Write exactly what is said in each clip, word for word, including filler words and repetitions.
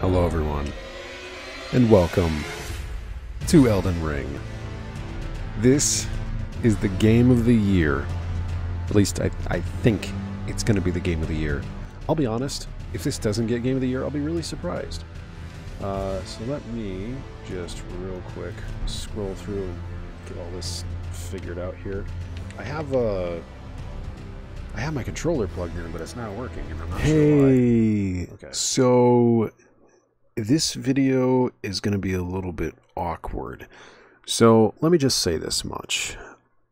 Hello everyone, and welcome to Elden Ring. This is the game of the year. At least I, I think it's going to be the game of the year. I'll be honest, if this doesn't get game of the year, I'll be really surprised. Uh, so let me just real quick scroll through and get all this figured out here. I have a... I have my controller plugged in, but it's not working, and I'm not sure why. Hey, okay. So this video is going to be a little bit awkward. So let me just say this much.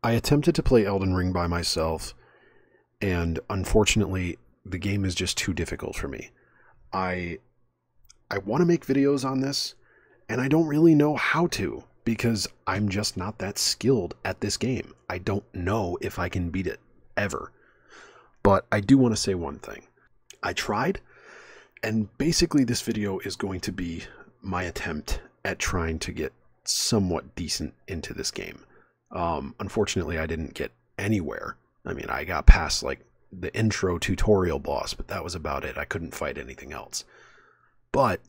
I attempted to play Elden Ring by myself, and unfortunately, the game is just too difficult for me. I I want to make videos on this, and I don't really know how to, because I'm just not that skilled at this game. I don't know if I can beat it, ever. But I do want to say one thing. I tried, and basically this video is going to be my attempt at trying to get somewhat decent into this game. Um, unfortunately, I didn't get anywhere. I mean, I got past, like, the intro tutorial boss, but that was about it. I couldn't fight anything else. But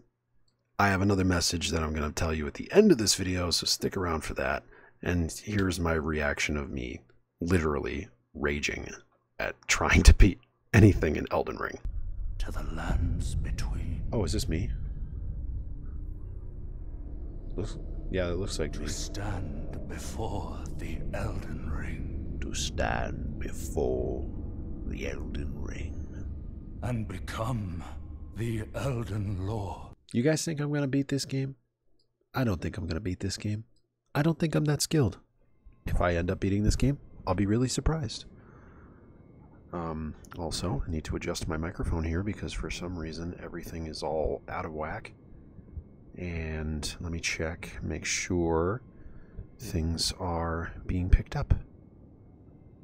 I have another message that I'm going to tell you at the end of this video, so stick around for that. And here's my reaction of me literally raging at trying to beat anything in Elden Ring. To the lands between. Oh, is this me? Looks, yeah, it looks like to me. To stand before the Elden Ring. To stand before the Elden Ring. And become the Elden Lord. You guys think I'm gonna beat this game? I don't think I'm gonna beat this game. I don't think I'm that skilled. If I end up beating this game, I'll be really surprised. Um, also, I need to adjust my microphone here because for some reason everything is all out of whack. And let me check, make sure things are being picked up.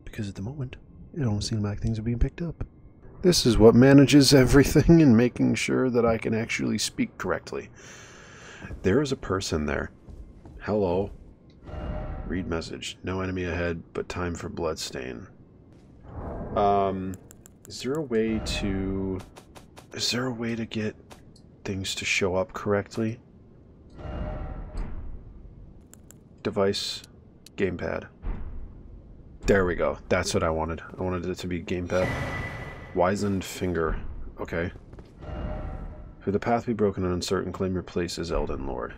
Because at the moment, it don't seem like things are being picked up. This is what manages everything and making sure that I can actually speak correctly. There is a person there. Hello. Read message. No enemy ahead, but time for bloodstain. Um, is there a way to, is there a way to get things to show up correctly? Device, gamepad. There we go. That's what I wanted. I wanted it to be gamepad. Wizened finger. Okay. For the path be broken and uncertain, claim your place as Elden Lord.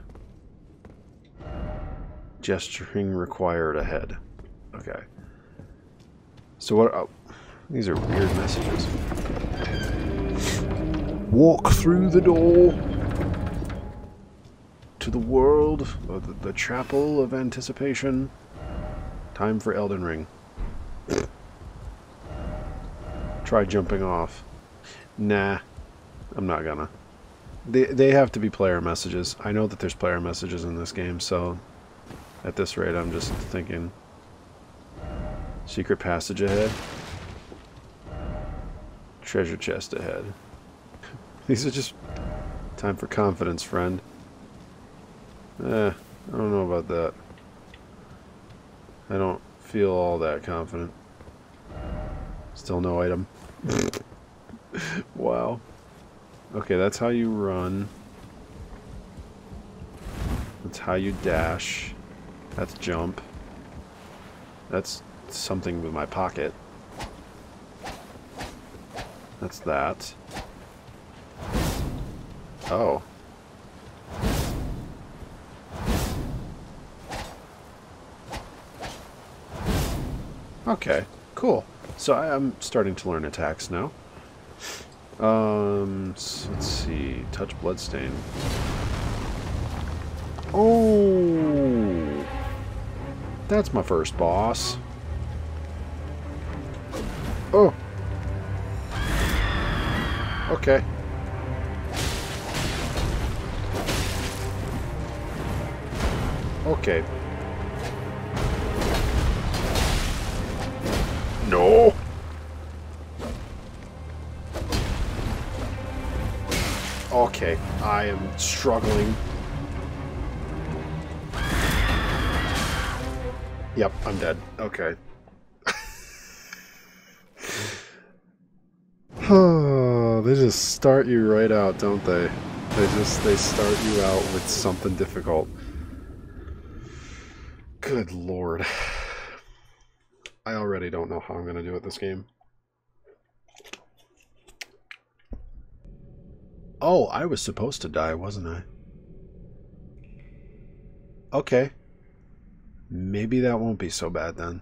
Gesturing required ahead. Okay. So what... Oh, these are weird messages. Walk through the door to the world, or the, the chapel of anticipation. Time for Elden Ring. Try jumping off. Nah, I'm not gonna. They, they have to be player messages. I know that there's player messages in this game, so at this rate I'm just thinking... Secret passage ahead. Treasure chest ahead. These are just... Time for confidence, friend. Eh, I don't know about that. I don't feel all that confident. Still no item. Wow. Okay, that's how you run. That's how you dash. That's jump. That's... something with my pocket. That's that. Oh. Okay, cool. So I'm starting to learn attacks now. Um, so let's see. Touch bloodstain. Oh! That's my first boss. Oh. Okay. Okay. No. Okay, I am struggling. Yep, I'm dead. Okay. Oh, they just start you right out, don't they? They just, they start you out with something difficult. Good lord. I already don't know how I'm going to do it this game. Oh, I was supposed to die, wasn't I? Okay. Maybe that won't be so bad then.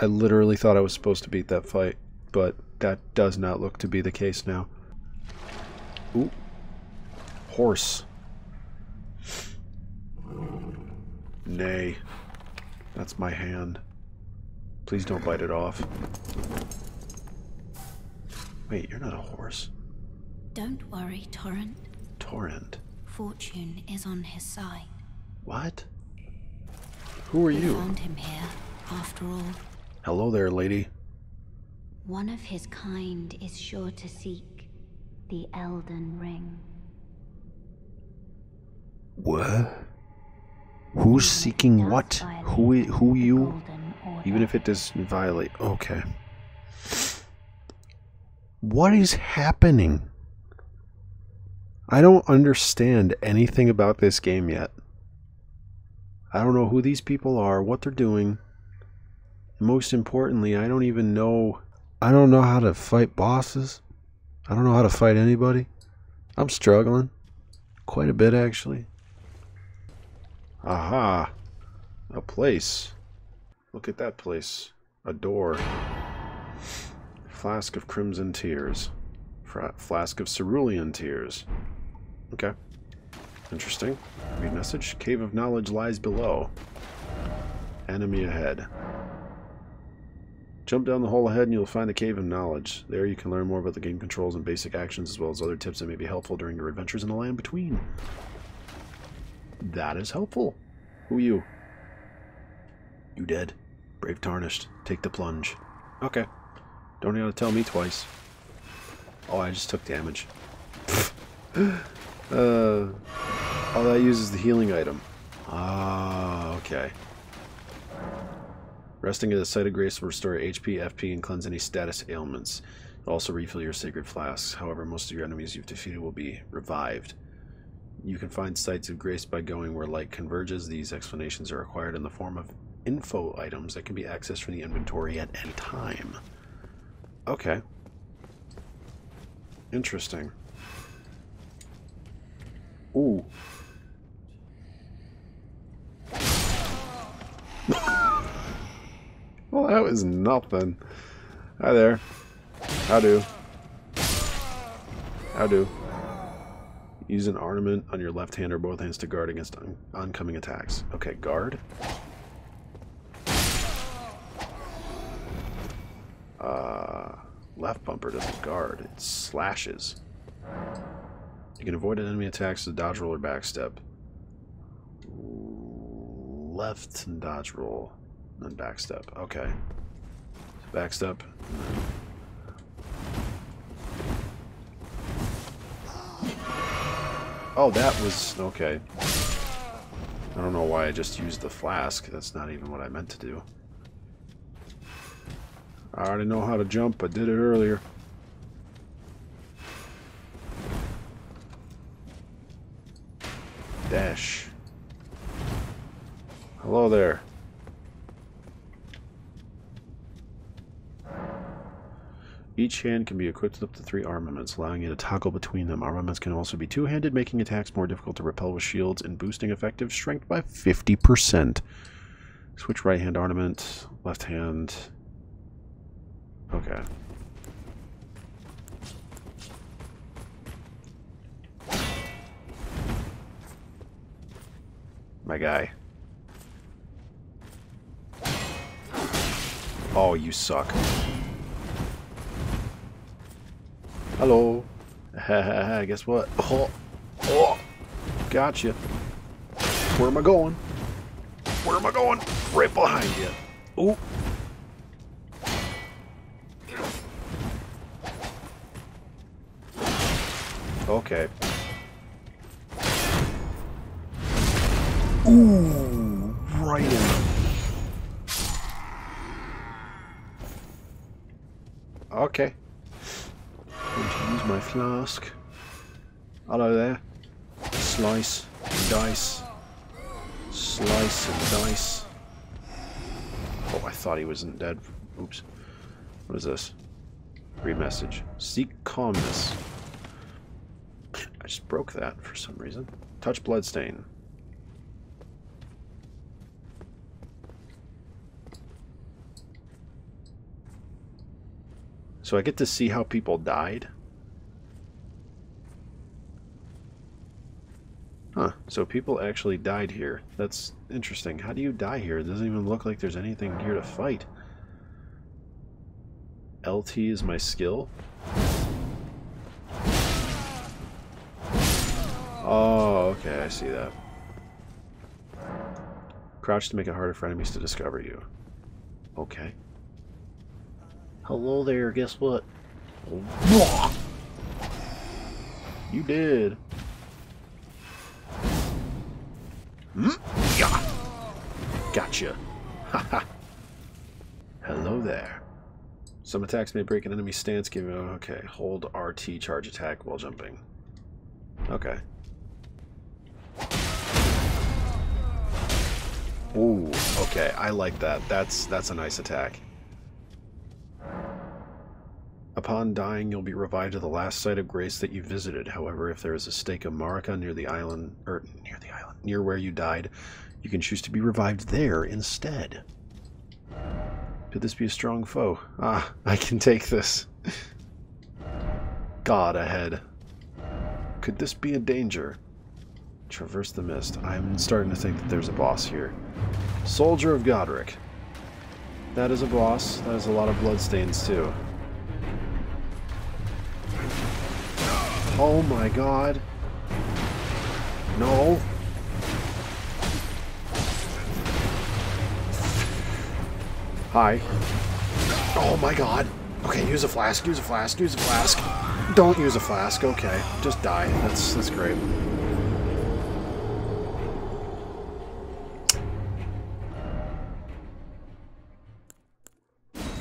I literally thought I was supposed to beat that fight, but that does not look to be the case now. Ooh. Horse. Nay. That's my hand. Please don't bite it off. Wait, you're not a horse. Don't worry, Torrent. Torrent? Fortune is on his side. What? Who are you? We found him here, after all. Hello there, lady. One of his kind is sure to seek the Elden Ring. What? Who's seeking what? Who? Who you? Even if it doesn't violate. Okay. What is happening? I don't understand anything about this game yet. I don't know who these people are, what they're doing. Most importantly, I don't even know... I don't know how to fight bosses. I don't know how to fight anybody. I'm struggling. Quite a bit, actually. Aha! A place. Look at that place. A door. Flask of Crimson Tears. Flask of Cerulean Tears. Okay. Interesting. Read message. Cave of Knowledge lies below. Enemy ahead. Jump down the hole ahead and you'll find the Cave of Knowledge. There you can learn more about the game controls and basic actions, as well as other tips that may be helpful during your adventures in the land between. That is helpful. Who are you? You dead. Brave Tarnished. Take the plunge. Okay. Don't you have to tell me twice. Oh, I just took damage. Uh, all that uses the healing item. Ah, okay. Resting at the site of grace will restore H P, F P, and cleanse any status ailments. It'll also refill your sacred flasks. However, most of your enemies you've defeated will be revived. You can find sites of grace by going where light converges. These explanations are acquired in the form of info items that can be accessed from the inventory at any time. Okay. Interesting. Ooh. Well, that was nothing. Hi there. How do? How do? Use an armament on your left hand or both hands to guard against on oncoming attacks. Okay, guard. Uh, left bumper doesn't guard. It slashes. You can avoid enemy attacks with dodge roll or backstep. Left and dodge roll, and then backstep. Okay. So backstep. Oh, that was... okay. I don't know why I just used the flask. That's not even what I meant to do. I already know how to jump. I did it earlier. Dash. Hello there. Each hand can be equipped with up to three armaments, allowing you to toggle between them. Armaments can also be two-handed, making attacks more difficult to repel with shields and boosting effective strength by fifty percent. Switch right hand armament, left hand. Okay. My guy. Oh, you suck. Hello. Guess what? Oh. Oh. Gotcha. Where am I going? Where am I going? Right behind you. Oh. Okay. Ooh, right in. Okay. I'm going to use my flask. Hello there. Slice and dice. Slice and dice. Oh, I thought he wasn't dead. Oops. What is this? Remessage. Seek calmness. I just broke that for some reason. Touch bloodstain. So I get to see how people died. Huh. So people actually died here. That's interesting. How do you die here? It doesn't even look like there's anything here to fight. L T is my skill. Oh, okay. I see that. Crouch to make it harder for enemies to discover you. Okay. Hello there, guess what? You did. Gotcha. Haha. Hello there. Some attacks may break an enemy stance. Give me, okay, hold R T charge attack while jumping. Okay. Ooh, okay, I like that. That's that's a nice attack. Upon dying, you'll be revived to the last site of grace that you visited. However, if there is a stake of Marika near the island, or near the island, near where you died, you can choose to be revived there instead. Could this be a strong foe? Ah, I can take this. God ahead. Could this be a danger? Traverse the mist. I'm starting to think that there's a boss here. Soldier of Godric. That is a boss. That is a lot of bloodstains too. Oh my god. No. Hi. Oh my god. Okay, use a flask, use a flask, use a flask. Don't use a flask, okay. Just die. That's that's great.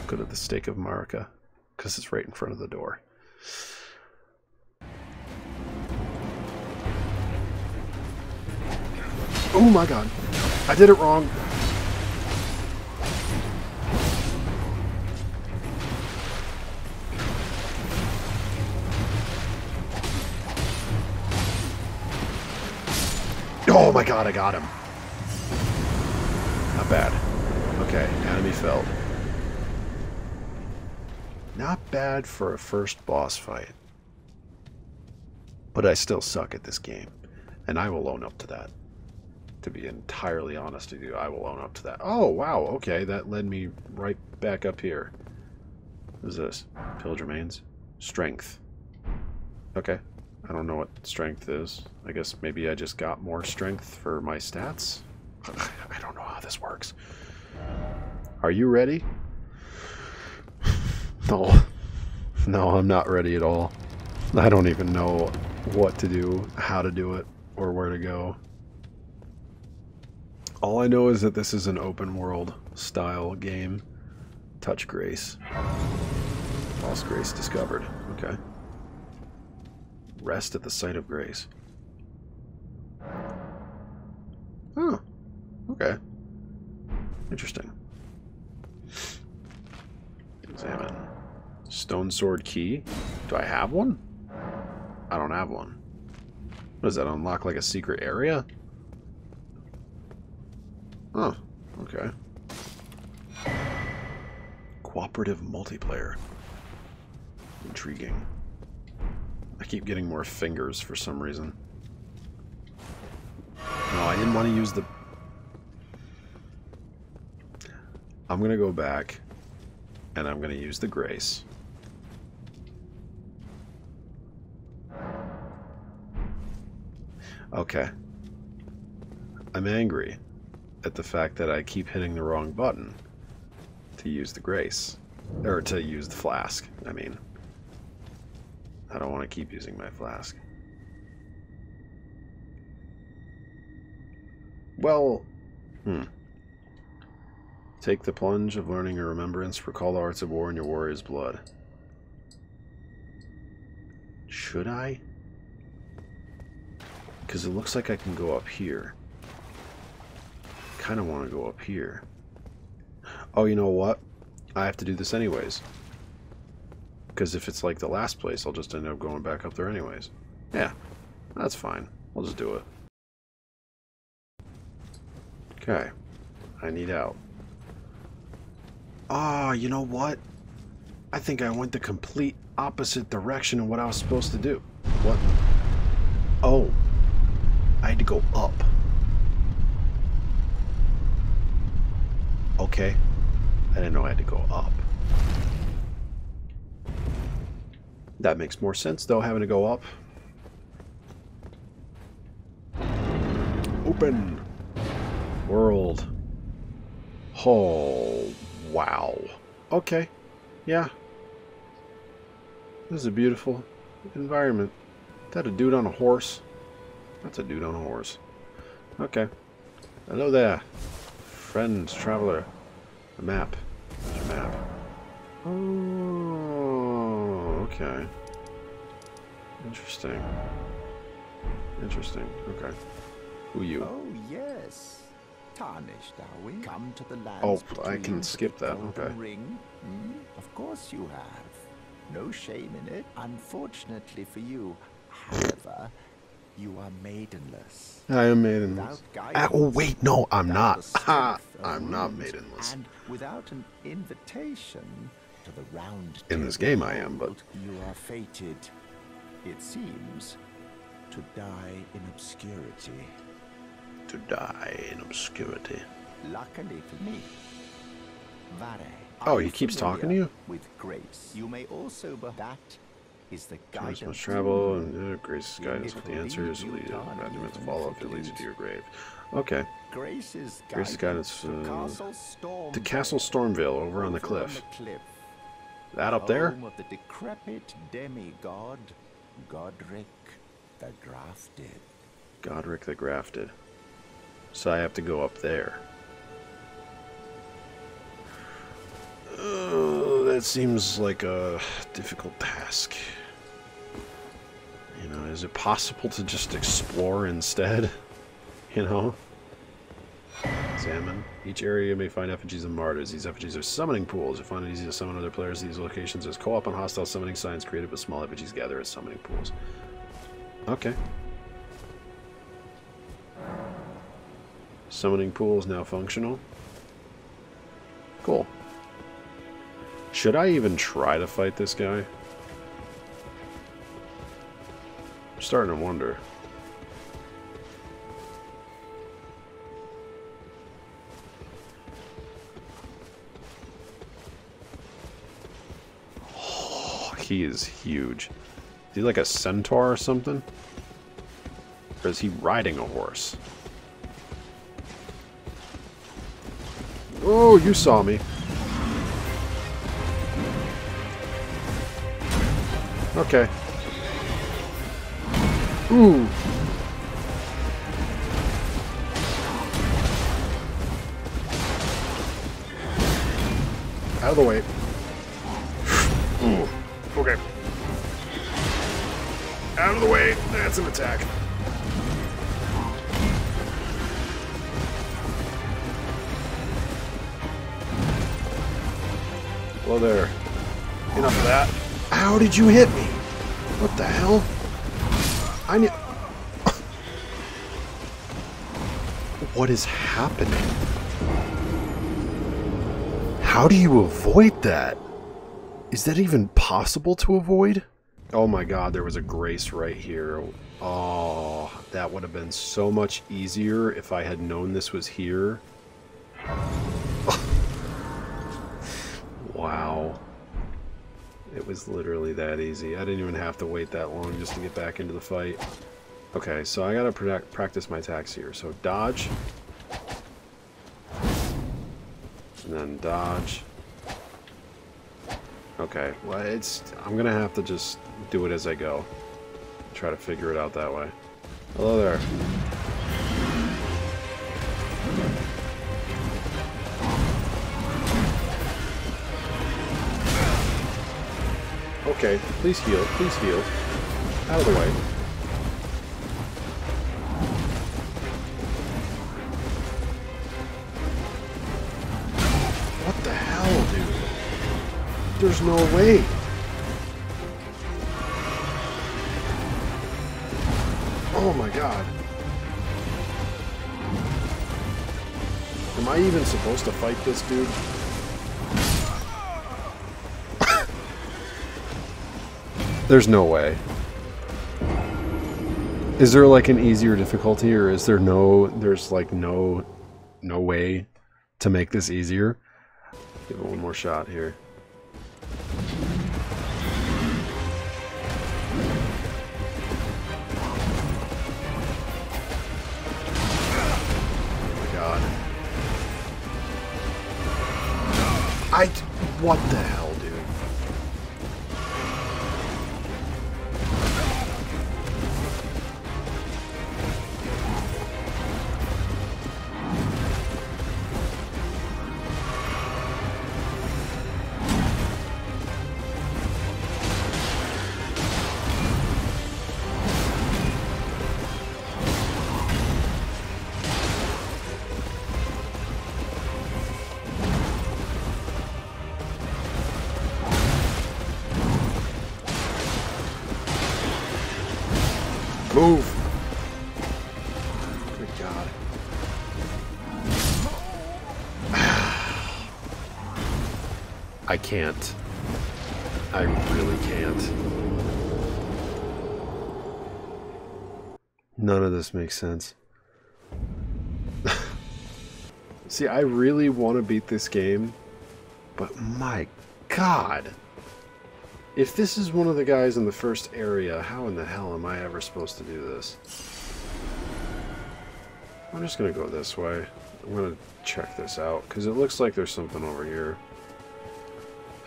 Go to the stake of Marika, because it's right in front of the door. Oh my god. I did it wrong. Oh my god, I got him. Not bad. Okay, enemy felled. Not bad for a first boss fight. But I still suck at this game. And I will own up to that. To be entirely honest with you, I will own up to that. Oh, wow, okay, that led me right back up here. What is this? Pillage remains. Strength. Okay. I don't know what strength is. I guess maybe I just got more strength for my stats? I don't know how this works. Are you ready? No. No, I'm not ready at all. I don't even know what to do, how to do it, or where to go. All I know is that this is an open world style game. Touch grace. False grace discovered. Okay. Rest at the site of grace. Huh. Okay. Interesting. Examine. Stone Sword Key. Do I have one? I don't have one. What does that unlock, like a secret area? Huh, okay. Cooperative multiplayer. Intriguing. I keep getting more fingers for some reason. No, I didn't want to use the... I'm going to go back, and I'm going to use the grace. Okay. I'm angry at the fact that I keep hitting the wrong button to use the grace, or to use the flask. I mean, I don't want to keep using my flask. Well, hmm. Take the plunge of learning your remembrance, recall the arts of war in your warrior's blood. Should I? Because it looks like I can go up here. I kind of want to go up here. Oh, you know what? I have to do this anyways. Because if it's like the last place, I'll just end up going back up there anyways. Yeah, that's fine. We'll just do it. Okay. I need out. Ah, oh, you know what? I think I went the complete opposite direction of what I was supposed to do. What? Oh. I had to go up. Okay. I didn't know I had to go up. That makes more sense, though, having to go up. Open world. Oh, wow. Okay. Yeah. This is a beautiful environment. Is that a dude on a horse? That's a dude on a horse. Okay. Hello there. Friends, traveler. A map. There's a map. Oh, okay. Interesting. Interesting. Okay. Who are you? Oh, yes. Tarnished, are we? Come to the land. Oh, I can skip that. Okay. Ring? Hmm? Of course you have. No shame in it. Unfortunately for you, however, you are maidenless. I am maidenless. Ah, oh wait, no, I'm not. Ah, I'm not maidenless. And without an invitation to the round in this game, I am, but you are fated, it seems, to die in obscurity. To die in obscurity. Luckily for me, Vare. Oh, he keeps talking to you. With grace, you may also be that. Is the guidance must travel, and uh, grace's guidance with the answers lead you to follow up. It leads you to your grave. Okay. Grace's guidance. Grace's guidance uh, Castle Stormveil, to Castle Stormveil over on the cliff. On the cliff. That up there. Home of the decrepit demigod, Godric the Grafted. Godric the Grafted. So I have to go up there. Uh, that seems like a difficult task. You know, is it possible to just explore instead? You know? Examine. Each area you may find effigies of martyrs. These effigies are summoning pools. You find it easy to summon other players at these locations. There's co-op and hostile summoning signs created, but small effigies gather at summoning pools. Okay. Summoning pool is now functional. Cool. Should I even try to fight this guy? I'm starting to wonder. Oh, he is huge. Is he like a centaur or something? Or is he riding a horse? Oh, you saw me. Okay. Ooh. Out of the way. Ooh. Okay. Out of the way. That's an attack. Hello there. Enough of that. How did you hit me? What the hell? I need... What is happening? How do you avoid that? Is that even possible to avoid? Oh my god, there was a grace right here. Oh, that would have been so much easier if I had known this was here. Wow. It was literally that easy. I didn't even have to wait that long just to get back into the fight. Okay, so I gotta protect, practice my attacks here. So dodge. And then dodge. Okay, well it's... I'm gonna have to just do it as I go. Try to figure it out that way. Hello there. Okay, please heal, please heal. Out of the way. There's no way. Oh my god. Am I even supposed to fight this dude? There's no way. Is there like an easier difficulty, or is there no, there's like no, no way to make this easier? Give it one more shot here. Oh my god. I, what the hell? I can't. I really can't. None of this makes sense. See, I really want to beat this game, but my god. If this is one of the guys in the first area, how in the hell am I ever supposed to do this? I'm just going to go this way. I'm going to check this out, because it looks like there's something over here.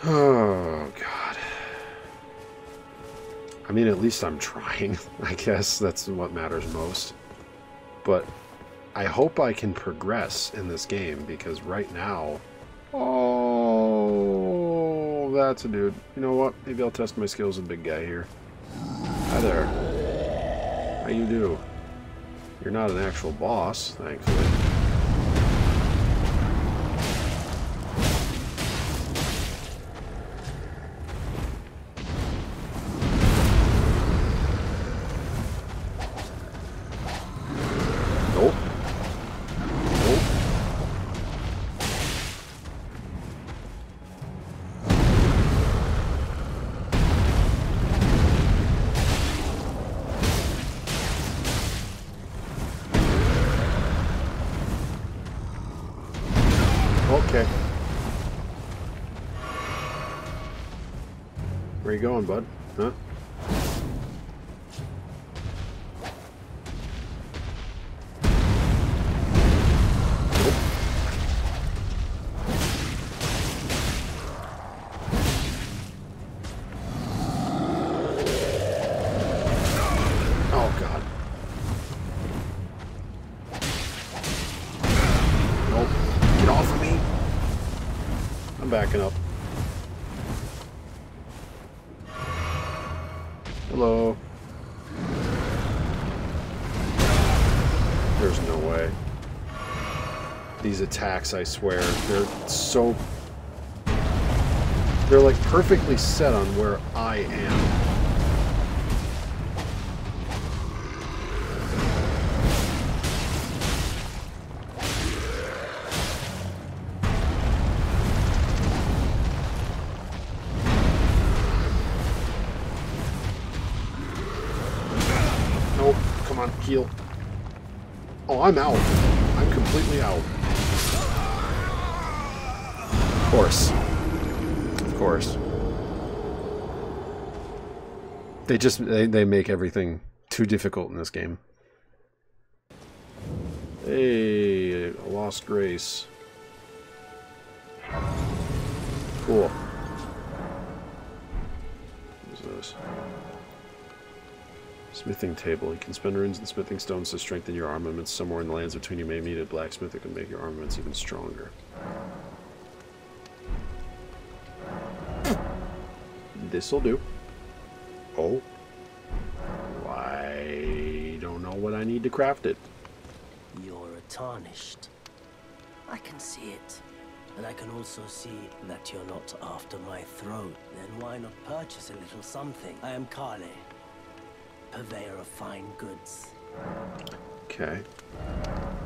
Oh, God. I mean, at least I'm trying. I guess that's what matters most. But I hope I can progress in this game, because right now... Oh, that's a dude. You know what? Maybe I'll test my skills with the big guy here. Hi there. How you do? You're not an actual boss, thankfully. Where you going, bud? Huh? Attacks, I swear, they're so they're like perfectly set on where I am. Nope, come on, heal. Oh, I'm out. I'm completely out. Of course. Of course. They just, they, they make everything too difficult in this game. Hey, a lost grace. Cool. What is this? Smithing table. You can spend runes and smithing stones to strengthen your armaments. Somewhere in the lands between you may meet a blacksmith that can make your armaments even stronger. This'll do. Oh. I don't know what I need to craft it. You're a tarnished. I can see it. And I can also see that you're not after my throne. Then why not purchase a little something? I am Carly, purveyor of fine goods. Okay.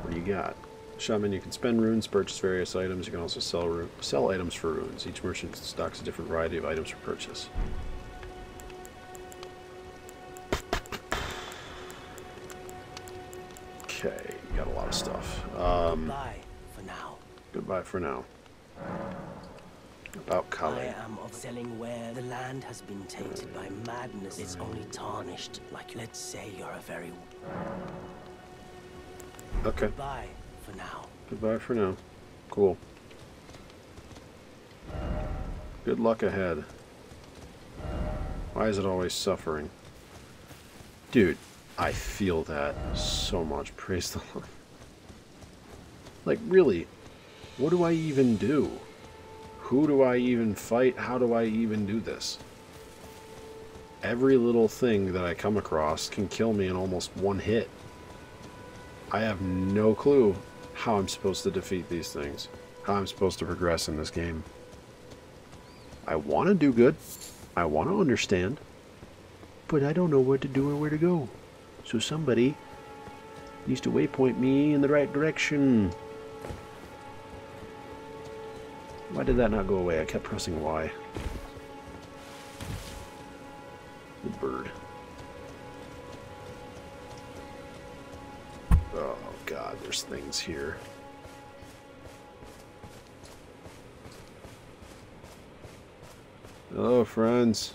What do you got? Shaman, you can spend runes, purchase various items. You can also sell ru sell items for runes. Each merchant stocks a different variety of items for purchase. Okay, you got a lot of stuff. Um, Goodbye for now. Goodbye for now. About Kali. I am of selling where the land has been tainted by madness. It's only tarnished. Like, let's say you're a very... Okay. Goodbye for now. Goodbye for now. Cool. Good luck ahead. Why is it always suffering? Dude, I feel that so much. Praise the Lord. Like, really, what do I even do? Who do I even fight? How do I even do this? Every little thing that I come across can kill me in almost one hit. I have no clue how I'm supposed to defeat these things, how I'm supposed to progress in this game. I want to do good, I want to understand, but I don't know what to do or where to go. So somebody needs to waypoint me in the right direction. Why did that not go away? I kept pressing Y. The bird. Oh god, there's things here. Hello, friends.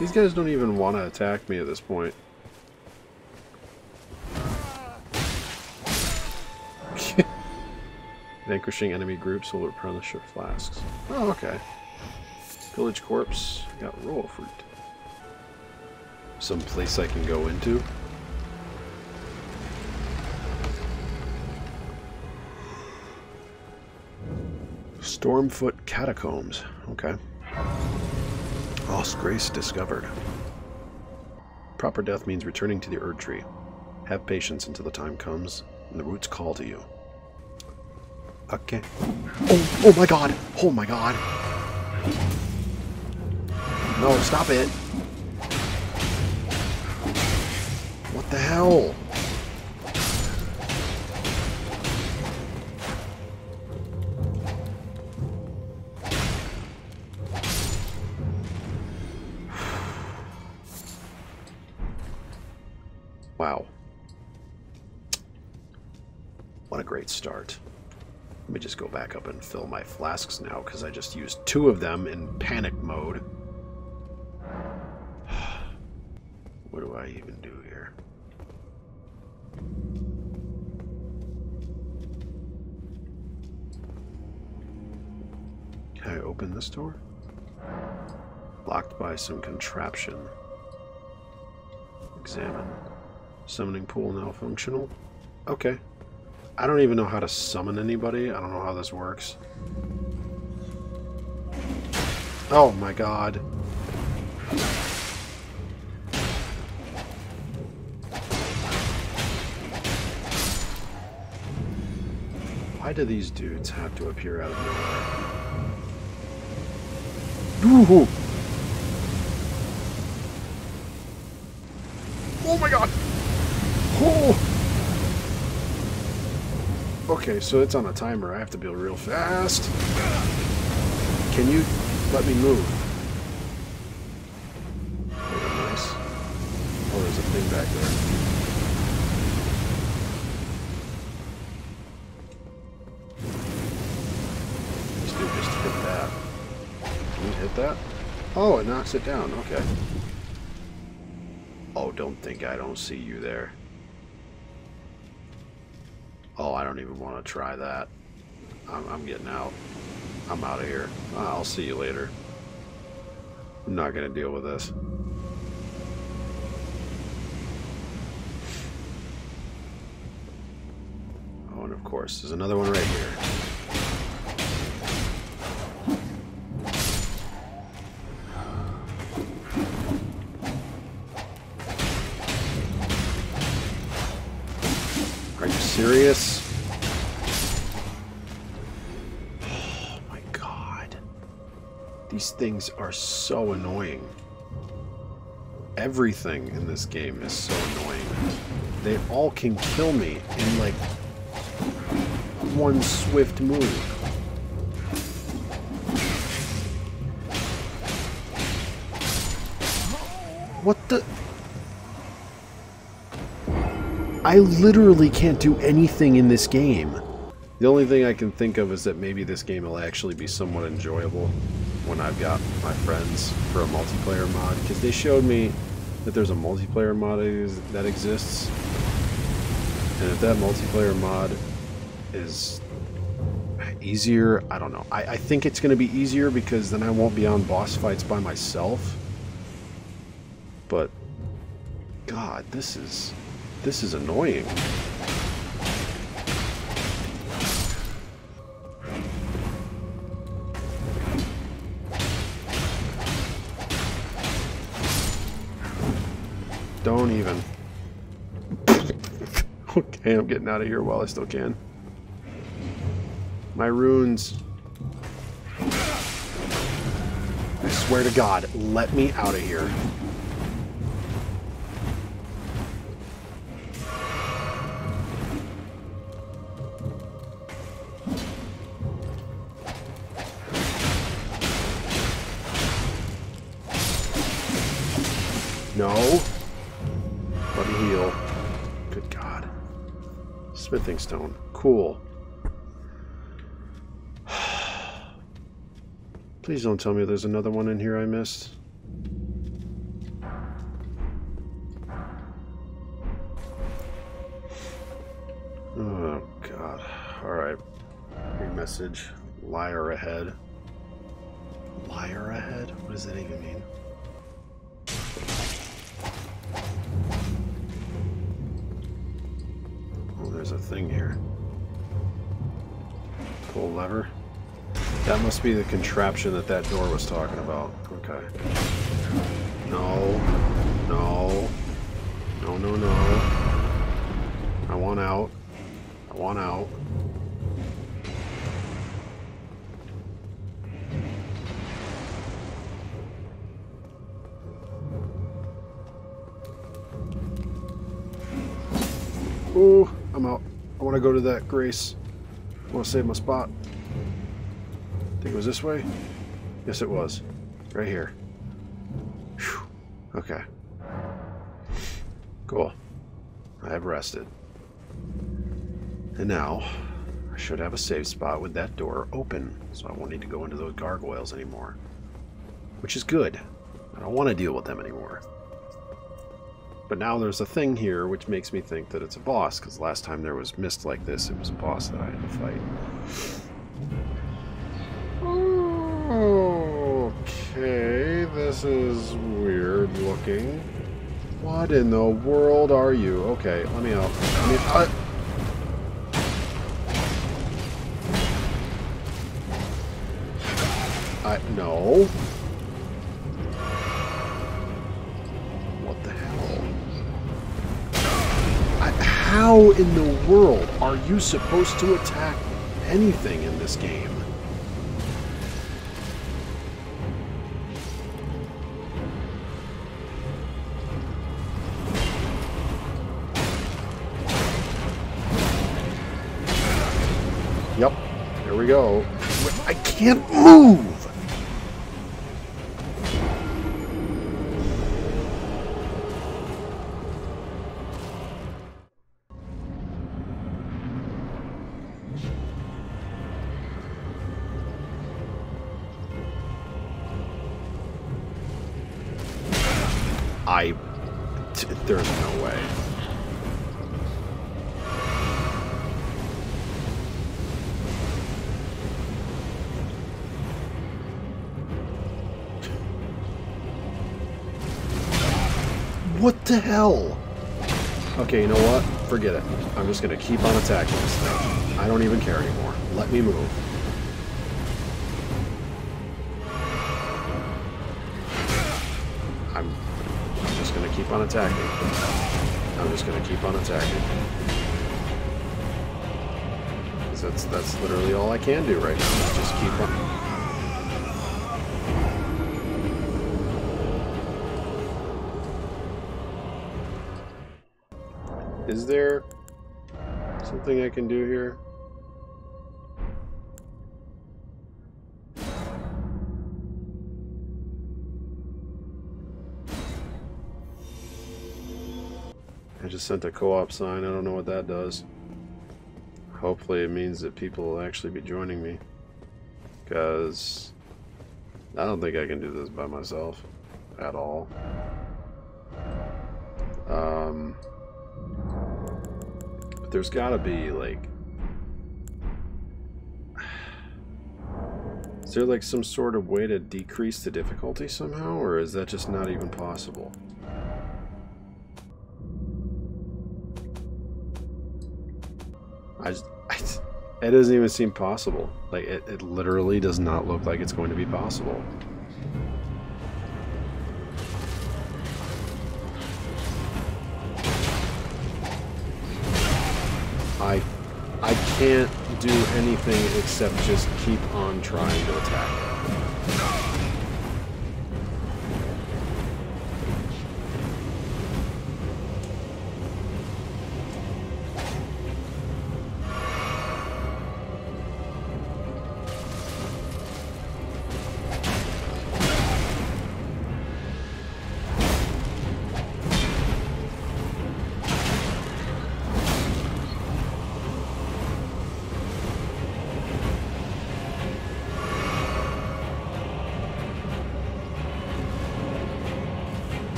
These guys don't even want to attack me at this point. Vanquishing enemy groups will replenish your flasks. Oh, okay. Pillage corpse. Got royal fruit. Some place I can go into. Stormfoot Catacombs. Okay. Lost grace discovered. Proper death means returning to the Erdtree. Have patience until the time comes and the roots call to you. Okay. Oh, oh my god! Oh my god! No, stop it! What the hell? Wow. What a great start. Let me just go back up and fill my flasks now, because I just used two of them in panic mode. What do I even do here? Can I open this door? Locked by some contraption. Examine. Summoning pool now functional. Okay. I don't even know how to summon anybody. I don't know how this works. Oh my god. Why do these dudes have to appear out of nowhere? Ooh. Oh my god! Oh. Okay, so it's on a timer. I have to be real fast. Can you let me move? Nice. Oh, there's a thing back there. This dude just hit that. Can you hit that? Oh, it knocks it down. Okay. Oh, don't think I don't see you there. Oh, I don't even want to try that. I'm, I'm getting out. I'm out of here. I'll see you later. I'm not going to deal with this. one, of course. There's another one right here. Are you serious? Oh my god. These things are so annoying. Everything in this game is so annoying. They all can kill me in, like, one swift move. What the... I literally can't do anything in this game. The only thing I can think of is that maybe this game will actually be somewhat enjoyable when I've got my friends for a multiplayer mod, because they showed me that there's a multiplayer mod that exists, and if that multiplayer mod is easier, I don't know. I, I think it's going to be easier because then I won't be on boss fights by myself. But God, this is this is annoying. Don't even. Okay, I'm getting out of here while I still can. My runes. I swear to God, let me out of here. No. Smithing stone. Cool. Please don't tell me there's another one in here I missed. Oh, God. Alright. New message. Liar ahead. Liar ahead? What does that even mean? There's a thing here. Pull lever. That must be the contraption that that door was talking about. Okay. No. No. No, no, no. I want out. I want out. Ooh. I'm out. I want to go to that Grace. I want to save my spot. I think it was this way? Yes, it was. Right here. Whew. Okay. Cool. I have rested. And now, I should have a safe spot with that door open, so I won't need to go into those gargoyles anymore. Which is good. I don't want to deal with them anymore. But now there's a thing here, which makes me think that it's a boss, because last time there was mist like this, it was a boss that I had to fight. Okay, this is weird looking. What in the world are you? Okay, let me out. Let me out. I... I... No. How in the world are you supposed to attack anything in this game? Yep, here we go. I can't move! I... T there's no way. What the hell? Okay, you know what? Forget it. I'm just gonna keep on attacking this thing. I don't even care anymore. Let me move. I'm, I'm just going to keep on attacking. I'm just going to keep on attacking. Because that's, that's literally all I can do right now. Just keep on... Is there something I can do here? I just sent a co-op sign. I don't know what that does. Hopefully it means that people will actually be joining me, because I don't think I can do this by myself at all. Um... There's gotta be, like... Is there, like, some sort of way to decrease the difficulty somehow? Or is that just not even possible? I just... I just it doesn't even seem possible. Like, it, it literally does not look like it's going to be possible. I, I can't do anything except just keep on trying to attack.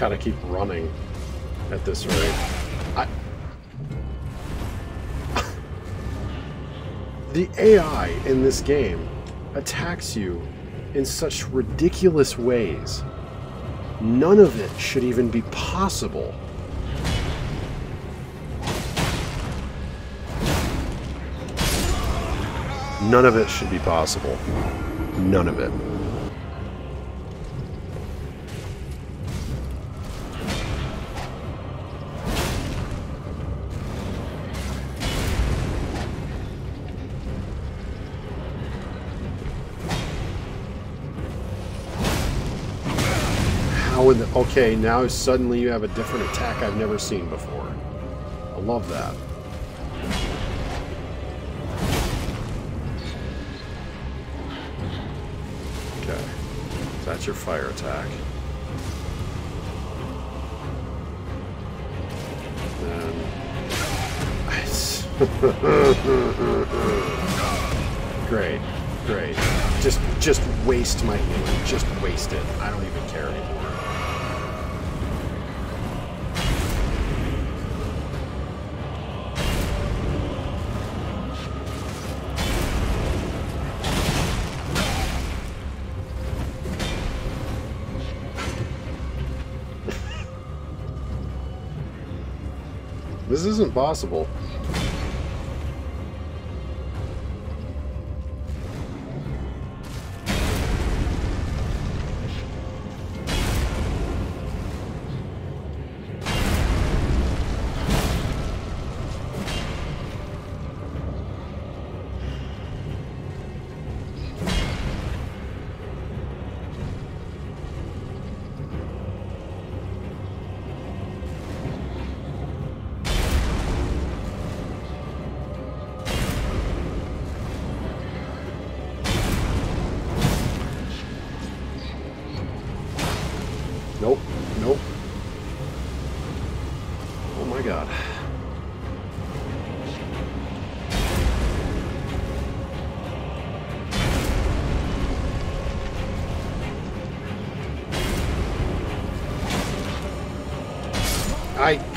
Gotta keep running at this rate. I... The A I in this game attacks you in such ridiculous ways. None of it should even be possible. None of it should be possible. None of it. Okay, now suddenly you have a different attack I've never seen before. I love that. Okay, that's your fire attack. And... great, great. Just, just waste my healing. Just waste it. I don't even care anymore. This isn't possible.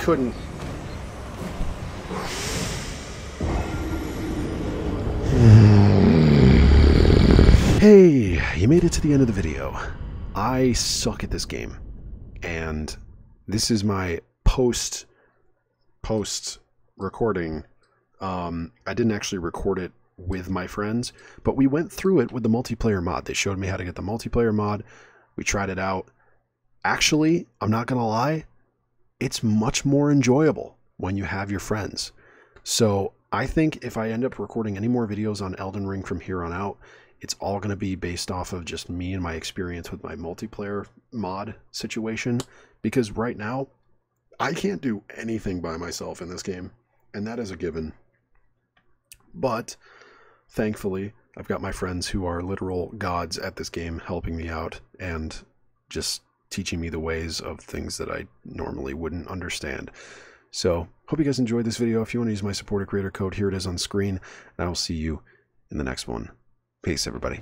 couldn't. Hey, you made it to the end of the video. I suck at this game, and this is my post post recording. Um, I didn't actually record it with my friends, but we went through it with the multiplayer mod. They showed me how to get the multiplayer mod. We tried it out. Actually, I'm not gonna lie, it's much more enjoyable when you have your friends. So I think if I end up recording any more videos on Elden Ring from here on out, it's all going to be based off of just me and my experience with my multiplayer mod situation, because right now I can't do anything by myself in this game, and that is a given. But thankfully, I've got my friends who are literal gods at this game helping me out and just teaching me the ways of things that I normally wouldn't understand. So hope you guys enjoyed this video. If you want to use my supporter creator code, here it is on screen, and I will see you in the next one. Peace, everybody.